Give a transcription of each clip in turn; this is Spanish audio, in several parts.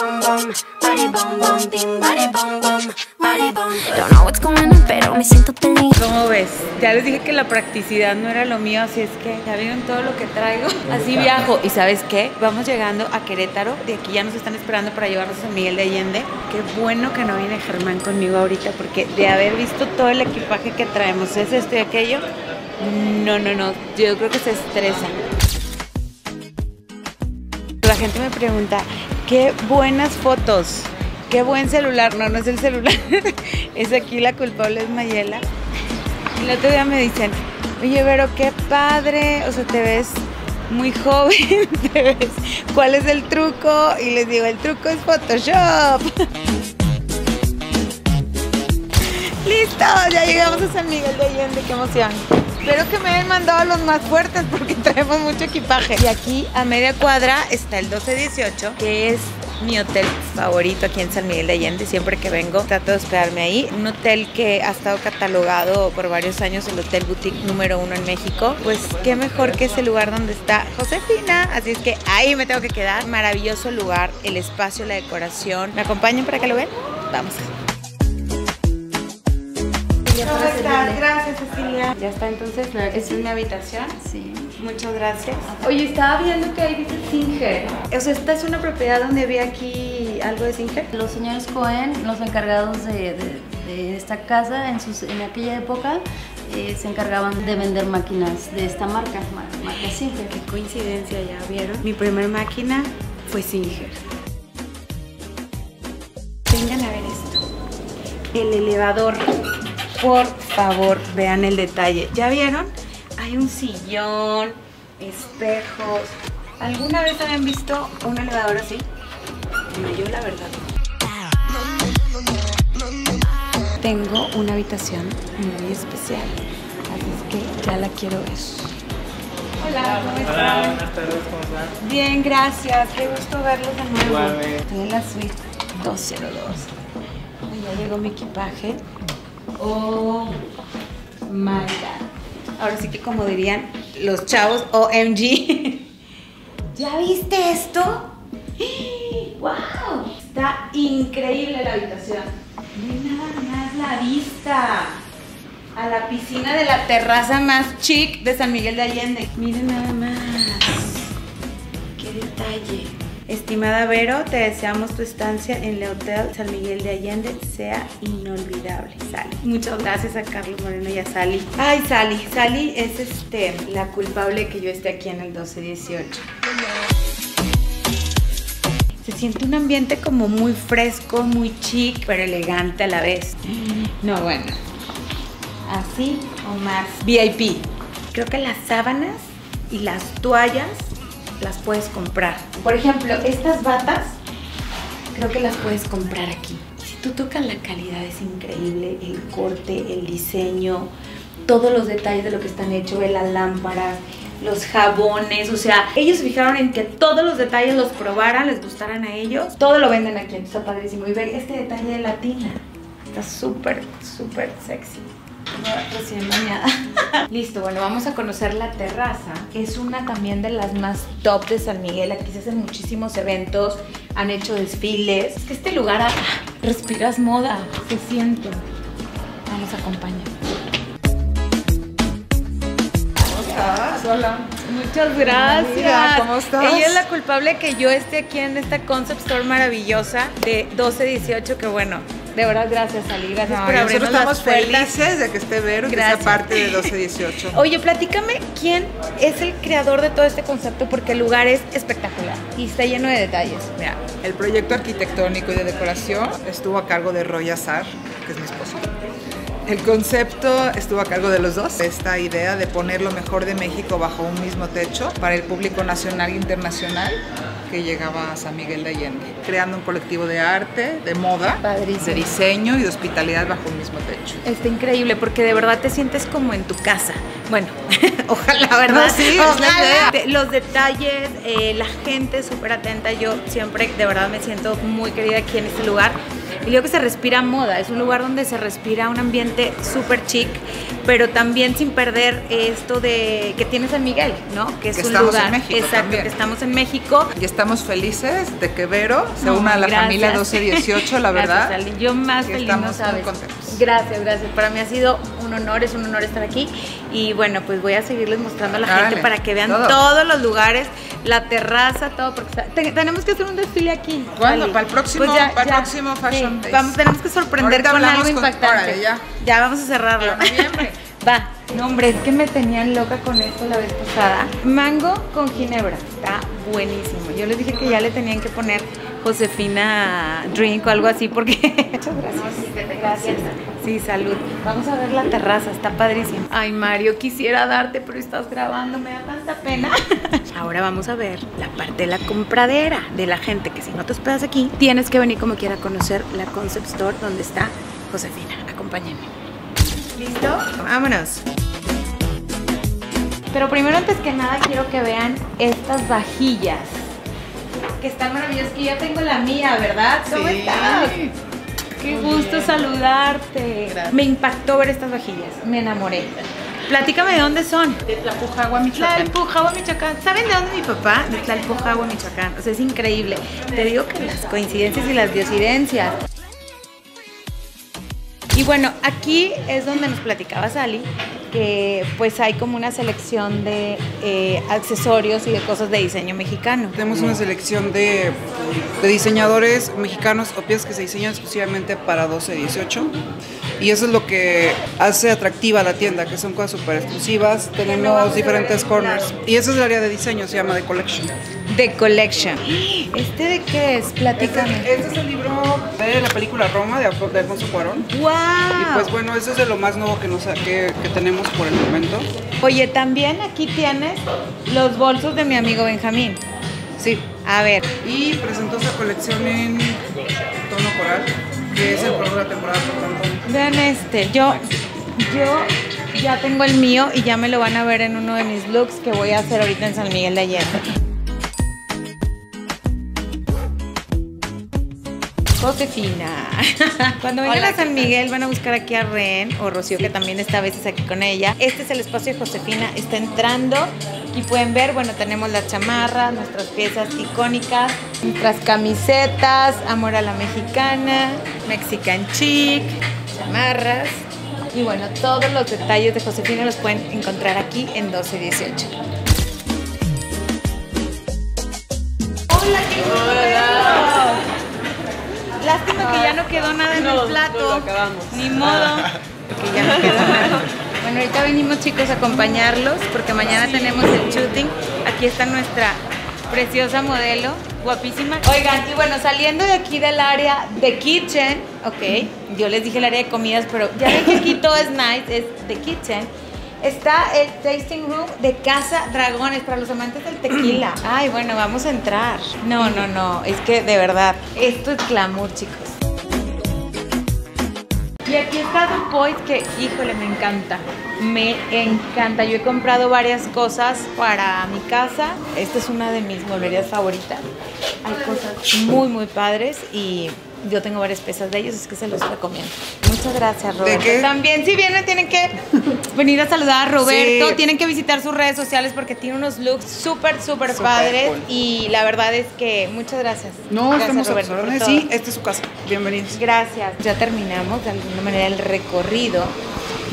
bum bum, body bum bum, bing, body bum bum, body bum. Don't know what's going on, pero me siento feliz. ¿Cómo ves? Ya les dije que la practicidad no era lo mío, así es que ya vieron todo lo que traigo. Así viajo. ¿Y sabes qué? Vamos llegando a Querétaro. De aquí ya nos están esperando para llevarnos a San Miguel de Allende. Qué bueno que no viene Germán conmigo ahorita, porque de haber visto todo el equipaje que traemos, es esto y aquello, no. Yo creo que se estresa. La gente me pregunta, qué buenas fotos, qué buen celular. No, no es el celular, es aquí la culpable, es Mayela. El otro día me dicen, oye Vero, qué padre, o sea, te ves muy joven, te ves, ¿cuál es el truco? Y les digo, el truco es Photoshop. ¡Listo! Ya llegamos a San Miguel de Allende, qué emoción. Espero que me hayan mandado los más fuertes porque traemos mucho equipaje. Y aquí a media cuadra está el 1218, que es mi hotel favorito aquí en San Miguel de Allende. Siempre que vengo trato de hospedarme ahí. Un hotel que ha estado catalogado por varios años el hotel boutique número 1 en México. Pues qué mejor que ese lugar donde está Josefina, así es que ahí me tengo que quedar. Maravilloso lugar, el espacio, la decoración. ¿Me acompañan para que lo vean? Vamos. ¿Cómo estás? Gracias, Cecilia. Ya está, entonces, ¿es una habitación? Sí. Muchas gracias. Oye, estaba viendo que ahí dice Singer. O sea, ¿esta es una propiedad donde vi aquí algo de Singer? Los señores Cohen, los encargados de esta casa en aquella época, se encargaban de vender máquinas de esta marca, Singer. Qué coincidencia, ya vieron. Mi primer máquina fue Singer. Vengan a ver esto. El elevador. Por favor, vean el detalle. ¿Ya vieron? Hay un sillón, espejos. ¿Alguna vez habían visto un elevador así? No, yo la verdad no. Tengo una habitación muy especial, así es que ya la quiero ver. Hola, ¿cómo están? Hola, buenas tardes, ¿cómo están? Bien, gracias. Qué gusto verlos de nuevo. Igualmente. Estoy en la suite 202. Ya llegó mi equipaje. Oh my God. Ahora sí que, como dirían los chavos, OMG. ¿Ya viste esto? ¡Wow! Está increíble la habitación. Ve nada más la vista a la piscina de la terraza más chic de San Miguel de Allende. Miren nada más. ¡Qué detalle! Estimada Vero, te deseamos tu estancia en el Hotel San Miguel de Allende sea inolvidable, Sally. Muchas gracias a Carlos Moreno y a Sally. Ay, Sally. Sally es la culpable que yo esté aquí en el 1218. Se siente un ambiente como muy fresco, muy chic, pero elegante a la vez. No, bueno. Así o más. VIP. Creo que las sábanas y las toallas las puedes comprar. Por ejemplo, estas batas creo que las puedes comprar aquí. Si tú tocas, la calidad es increíble, el corte, el diseño, todos los detalles de lo que están hechos, las lámparas, los jabones, o sea, ellos se fijaron en que todos los detalles los probaran, les gustaran a ellos. Todo lo venden aquí, está padrísimo. Y ve este detalle de la tina. Está súper, súper sexy. Recién bañada. Listo, bueno, vamos a conocer la terraza. Es una también de las más top de San Miguel. Aquí se hacen muchísimos eventos, han hecho desfiles. Es que este lugar, respiras moda, se siente. Vamos a acompañar. Hola. Muchas gracias. Amiga, ¿cómo estás? Ella es la culpable que yo esté aquí en esta concept store maravillosa de 1218, que bueno. De verdad, gracias, Ali. Gracias por abrirnos las puertas. Nosotros estamos felices de que esté Vero y que sea parte de 1218. Oye, platícame quién es el creador de todo este concepto, porque el lugar es espectacular y está lleno de detalles. Mira, el proyecto arquitectónico y de decoración estuvo a cargo de Roya, que es mi esposo. El concepto estuvo a cargo de los dos. Esta idea de poner lo mejor de México bajo un mismo techo para el público nacional e internacional que llegaba a San Miguel de Allende, creando un colectivo de arte, de moda, padrísimo, de diseño y de hospitalidad bajo un mismo techo. Está increíble porque de verdad te sientes como en tu casa. Bueno, ojalá, ¿verdad? No, sí, ojalá. Los detalles, la gente súper atenta. Yo siempre de verdad me siento muy querida aquí en este lugar. Y digo que se respira moda, es un lugar donde se respira un ambiente súper chic, pero también sin perder esto de que tiene San Miguel, ¿no? Que es un lugar. Exacto, que estamos en México. Y estamos felices de que Vero se una a la familia 1218, la verdad. Gracias, Ali. Yo más feliz, no sabes. Estamos muy contentos. Gracias, gracias. Para mí ha sido un honor estar aquí. Y bueno, pues voy a seguirles mostrando a la gente para que vean todos los lugares, la terraza, todo. Porque tenemos que hacer un desfile aquí. ¿Cuándo? Para el próximo, pues ya, para el próximo Fashion Day. Vamos, tenemos que sorprender con algo impactante. Órale, ya vamos a cerrarlo. Va. No, hombre, es que me tenían loca con esto la vez pasada. Mango con ginebra. Está buenísimo. Yo les dije que ya le tenían que poner Josefina Drink o algo así porque... Muchas gracias. Gracias. Sí, salud. Vamos a ver la terraza, está padrísimo. Ay, Mario, quisiera darte, pero estás grabando, me da tanta pena. Ahora vamos a ver la parte de la compradera de la gente, que si no te hospedas aquí, tienes que venir como quiera a conocer la Concept Store donde está Josefina. Acompáñenme. ¿Listo? Vámonos. Pero primero, antes que nada, quiero que vean estas vajillas que están maravillosas. Y ya tengo la mía, ¿verdad? ¿Cómo estás? Qué gusto saludarte. Gracias. Me impactó ver estas vajillas, me enamoré. Platícame de dónde son. De Tlalpujahua, Michoacán. Tlalpujahua, Michoacán. ¿Saben de dónde mi papá? De Tlalpujahua, Michoacán. O sea, es increíble. Te digo que las coincidencias y las diosidencias. Y bueno, aquí es donde nos platicaba Sally, que pues hay como una selección de accesorios y de cosas de diseño mexicano. Tenemos una selección de diseñadores mexicanos o piezas que se diseñan exclusivamente para 12-18. Y eso es lo que hace atractiva la tienda, que son cosas súper exclusivas. Tenemos diferentes corners. Y ese es el área de diseño, se llama The Collection. The Collection. ¿Este de qué es? Platícame. Este es el libro de la película Roma, de Alfonso Cuarón. ¡Wow! Y pues bueno, eso es de lo más nuevo que tenemos por el momento. Oye, también aquí tienes los bolsos de mi amigo Benjamín. Sí. A ver. Y presentó esa colección en tono coral, que es el color de la temporada, por tanto. Vean este, yo ya tengo el mío y ya me lo van a ver en uno de mis looks que voy a hacer ahorita en San Miguel de Allende. Josefina. Cuando vengan a San Miguel van a buscar aquí a Ren o Rocío, que también está a veces aquí con ella. Este es el espacio de Josefina, está entrando y pueden ver, bueno, tenemos las chamarras, nuestras piezas icónicas, nuestras camisetas, amor a la mexicana, mexican chic, chamarras. Y bueno, todos los detalles de Josefina los pueden encontrar aquí en 1218. Hola, hola. Lástima que ya no quedó nada en el plato. Ni modo. Porque ya no quedó nada. Bueno, ahorita venimos, chicos, a acompañarlos porque mañana tenemos el shooting. Aquí está nuestra preciosa modelo, guapísima. Oigan, y bueno, saliendo de aquí del área de kitchen, ok, yo les dije el área de comidas, pero ya ven que aquí todo es nice, es the kitchen. Está el tasting room de Casa Dragones para los amantes del tequila. Ay, bueno, vamos a entrar. No, no, no, es que de verdad, esto es glamour, chicos. Y aquí está DuPoint, que, híjole, me encanta. Me encanta. Yo he comprado varias cosas para mi casa. Esta es una de mis mueblerías favoritas. Hay cosas muy, muy padres y... yo tengo varias piezas de ellos, es que se los recomiendo. Muchas gracias, Roberto. También, si vienen, tienen que venir a saludar a Roberto. Sí. Tienen que visitar sus redes sociales porque tiene unos looks súper, súper padres. Cool. Y la verdad es que muchas gracias. No, gracias, Roberto. Sí, esta es su casa. Bienvenidos. Gracias. Ya terminamos, de alguna manera, el recorrido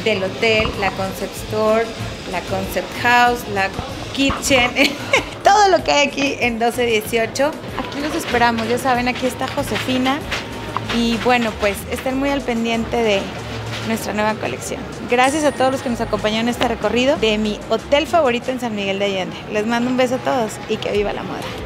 del hotel, la Concept Store, la Concept House, la Kitchen. Todo lo que hay aquí en 1218. Aquí los esperamos, ya saben, aquí está Josefina. Y bueno, pues estén muy al pendiente de nuestra nueva colección. Gracias a todos los que nos acompañaron en este recorrido de mi hotel favorito en San Miguel de Allende. Les mando un beso a todos y que viva la moda.